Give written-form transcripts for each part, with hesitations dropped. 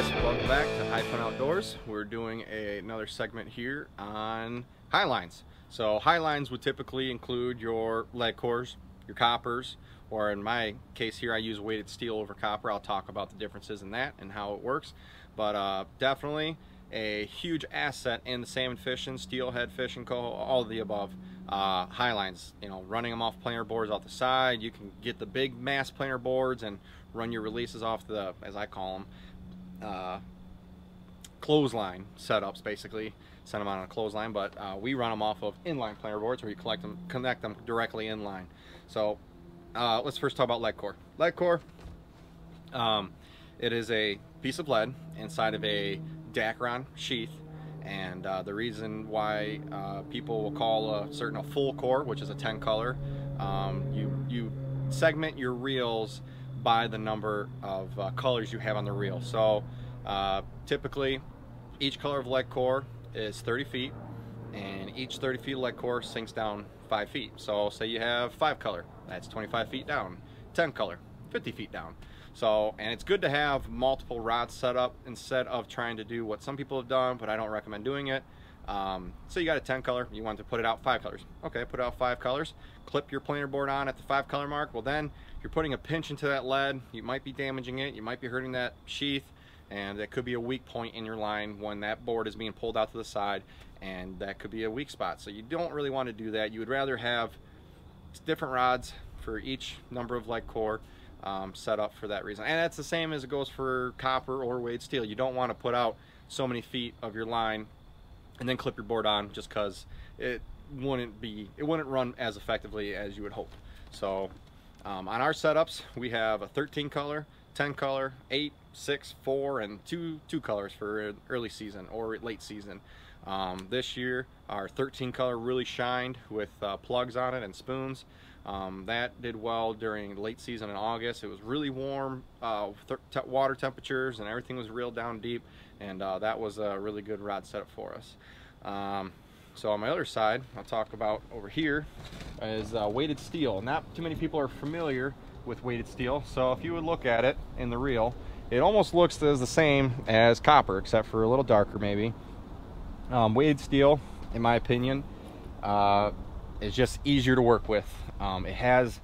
guys, welcome back to High Pointe Outdoors. We're doing another segment here on high lines. So high lines would typically include your lead cores, your coppers, or in my case here I use weighted steel over copper. I'll talk about the differences in that and how it works, but definitely a huge asset in the salmon fishing, steelhead fishing, coho, all of the above. High lines, you know, running them off planer boards off the side. You can get the big mass planer boards and run your releases off the, as I call them, clothesline setups. Basically, send them out on a clothesline, but we run them off of inline planer boards where you collect them, connect them directly inline. So let's first talk about lead core. Lead core, it is a piece of lead inside of a Dacron sheath. And the reason why people will call a full core, which is a 10 color, you segment your reels by the number of colors you have on the reel. So typically each color of lead core is 30 feet, and each 30 feet lead core sinks down 5 feet. So say you have 5 color, that's 25 feet down, 10 color, 50 feet down. So, and it's good to have multiple rods set up instead of trying to do what some people have done, but I don't recommend doing it. So you got a 10 color, you want to put it out 5 colors. Okay, put out 5 colors, clip your planer board on at the 5 color mark. Well, then you're putting a pinch into that lead. You might be damaging it, you might be hurting that sheath, and that could be a weak point in your line when that board is being pulled out to the side, and that could be a weak spot. So you don't really want to do that. You would rather have different rods for each number of lead core. Set up for that reason, and that's the same as it goes for copper or weighted steel. You don't want to put out so many feet of your line and then clip your board on, just because it wouldn't run as effectively as you would hope. So on our setups we have a 13 color, 10 color, 8, 6, 4, and two colors for early season or late season. This year our 13 color really shined with plugs on it and spoons. That did well during late season in August. It was really warm, water temperatures, and everything was reeled down deep, and that was a really good rod setup for us. So on my other side, I'll talk about over here is weighted steel. Not too many people are familiar with weighted steel, so if you would look at it in the reel, it almost looks as the same as copper, except for a little darker maybe. Weighted steel, in my opinion, it's just easier to work with. It has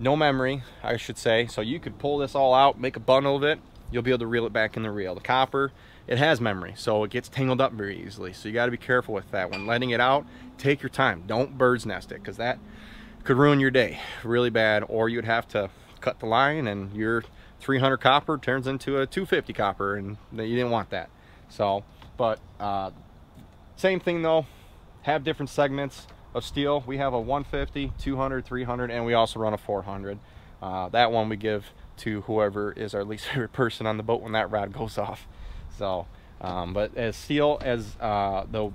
no memory, I should say, so you could pull this all out, make a bundle of it, you'll be able to reel it back in the reel. The copper, it has memory, so it gets tangled up very easily, so you got to be careful with that. When letting it out, take your time, don't bird's nest it, because that could ruin your day really bad, or you'd have to cut the line and your 300 copper turns into a 250 copper, and you didn't want that. So, but same thing though, have different segments of steel. We have a 150, 200, 300, and we also run a 400. That one we give to whoever is our least favorite person on the boat when that rod goes off. So, but as steel, as the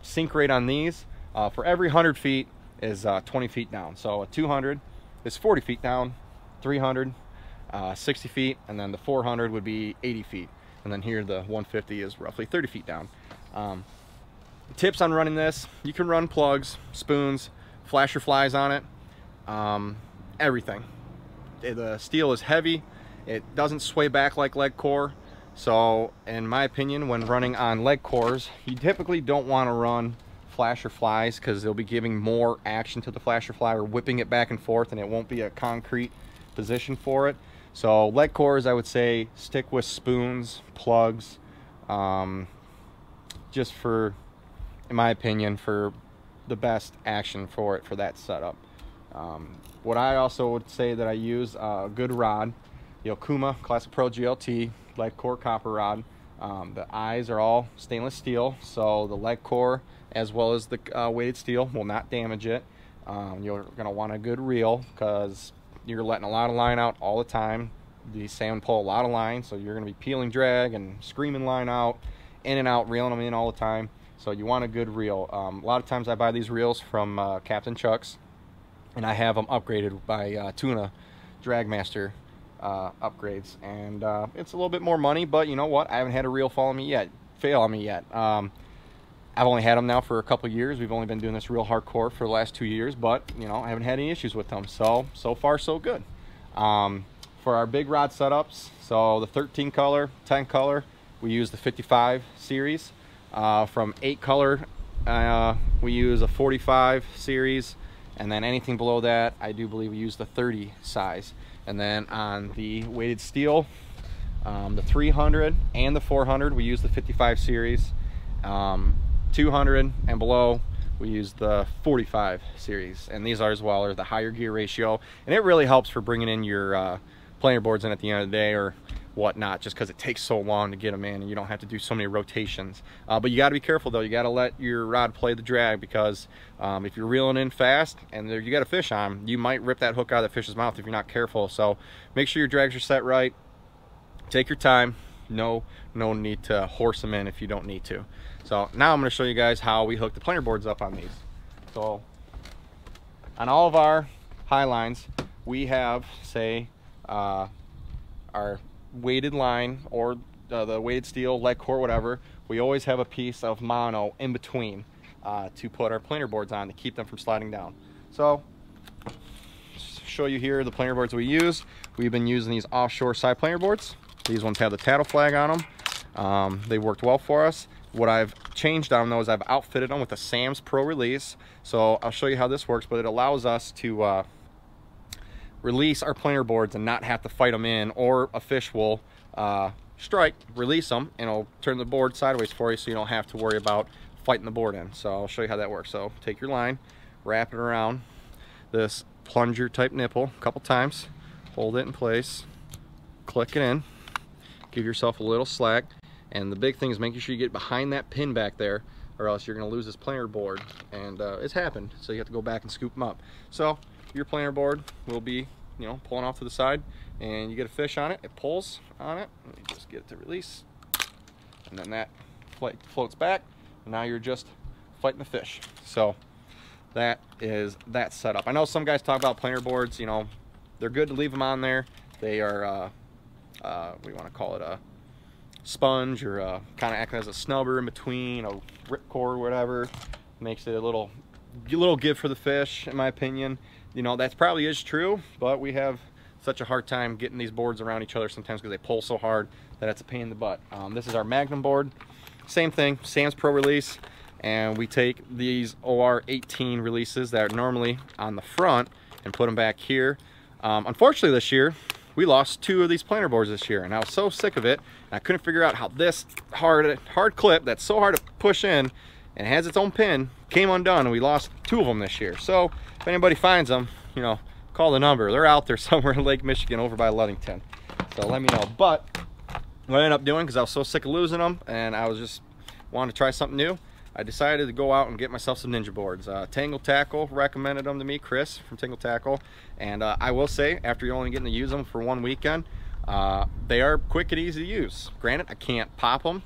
sink rate on these, for every 100 feet is 20 feet down. So a 200 is 40 feet down, 300, 60 feet, and then the 400 would be 80 feet. And then here the 150 is roughly 30 feet down. Tips on running this: you can run plugs, spoons, flasher flies on it, everything. The steel is heavy, it doesn't sway back like lead core, so in my opinion when running on lead cores you typically don't want to run flasher flies, because they'll be giving more action to the flasher fly or whipping it back and forth, and it won't be a concrete position for it. So lead cores, I would say stick with spoons, plugs, just for, in my opinion, for the best action for it, for that setup. What I also would say that I use a good rod, the Okuma Classic Pro GLT lead core copper rod. The eyes are all stainless steel, so the lead core as well as the weighted steel will not damage it. You're going to want a good reel, because you're letting a lot of line out all the time. The salmon pull a lot of line, so you're going to be peeling drag and screaming line out, in and out, reeling them in all the time. So you want a good reel. A lot of times I buy these reels from Captain Chuck's, and I have them upgraded by Tuna Dragmaster upgrades. And it's a little bit more money, but you know what? I haven't had a reel fail on me yet. I've only had them now for a couple years. We've only been doing this real hardcore for the last 2 years, but you know, I haven't had any issues with them. So far so good. For our big rod setups, so the 13 color, 10 color, we use the 55 series from 8 color. We use a 45 series, and then anything below that, I do believe we use the 30 size. And then on the weighted steel, the 300 and the 400, we use the 55 series. 200 and below, we use the 45 series. And these are as well are the higher gear ratio. And it really helps for bringing in your planer boards in at the end of the day or whatnot, just because it takes so long to get them in and you don't have to do so many rotations. But you got to be careful though. You got to let your rod play the drag, because if you're reeling in fast and there you got a fish on them, you might rip that hook out of the fish's mouth if you're not careful. So make sure your drags are set right. Take your time. No need to horse them in if you don't need to. So now I'm going to show you guys how we hook the planer boards up on these. So on all of our high lines, we have, say, our weighted line or the weighted steel, lead core, whatever. We always have a piece of mono in between to put our planer boards on to keep them from sliding down. So show you here the planer boards we use. We've been using these offshore side planer boards. These ones have the tattle flag on them. They worked well for us. What I've changed on those, I've outfitted them with a Sam's Pro Release. So I'll show you how this works, but it allows us to release our planer boards and not have to fight them in, or a fish will strike, release them, and it'll turn the board sideways for you so you don't have to worry about fighting the board in. So I'll show you how that works. So take your line, wrap it around this plunger type nipple a couple times, hold it in place, click it in, give yourself a little slack, and the big thing is making sure you get behind that pin back there, or else you're gonna lose this planer board. And it's happened, so you have to go back and scoop them up. So your planer board will be, you know, pulling off to the side, and you get a fish on it, it pulls on it, and you just get it to release, and then that floats back, and now you're just fighting the fish. So that is that setup. I know some guys talk about planer boards, you know, they're good to leave them on there. They are, what do you want to call it, a sponge, or kind of acting as a snubber in between, a ripcord, whatever. Makes it a little give for the fish, in my opinion. You know, that probably is true, but we have such a hard time getting these boards around each other sometimes because they pull so hard that it's a pain in the butt. This is our Magnum board. Same thing, Sam's Pro Release, and we take these OR18 releases that are normally on the front and put them back here. Unfortunately this year, we lost 2 of these planer boards this year, and I was so sick of it, and I couldn't figure out how this hard clip that's so hard to push in and has its own pin came undone, and we lost 2 of them this year. So if anybody finds them, you know, call the number. They're out there somewhere in Lake Michigan over by Ludington. So let me know. But what I ended up doing, because I was so sick of losing them and I was just wanting to try something new, I decided to go out and get myself some ninja boards. Tangle Tackle recommended them to me, Chris from Tangle Tackle. And I will say, after you're only getting to use them for 1 weekend, they are quick and easy to use. Granted, I can't pop them.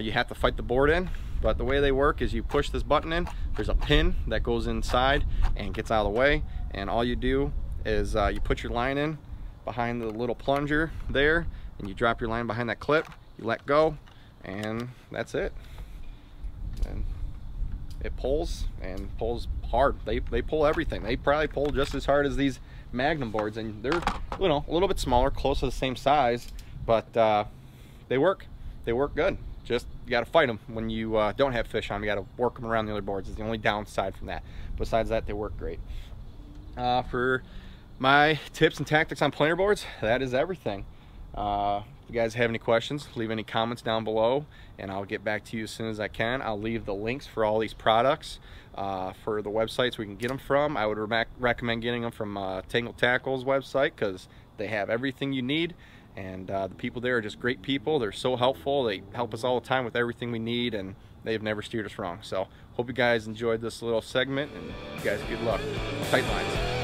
You have to fight the board in, but the way they work is you push this button in, there's a pin that goes inside and gets out of the way, and all you do is you put your line in behind the little plunger there, and you drop your line behind that clip, you let go, and that's it. And it pulls, and pulls hard. They pull everything. They probably pull just as hard as these Magnum boards, and they're, you know, a little bit smaller, close to the same size, but they work. They work good. Just you got to fight them when you don't have fish on. You got to work them around the other boards. It's the only downside from that. Besides that, they work great. For my tips and tactics on planer boards, that is everything. If you guys have any questions, leave any comments down below, and I'll get back to you as soon as I can. I'll leave the links for all these products, for the websites we can get them from. I would recommend getting them from Tangle Tackle's website, because they have everything you need, and the people there are just great people. They're so helpful. They help us all the time with everything we need, and they've never steered us wrong. So hope you guys enjoyed this little segment, and you guys, good luck. Tight lines.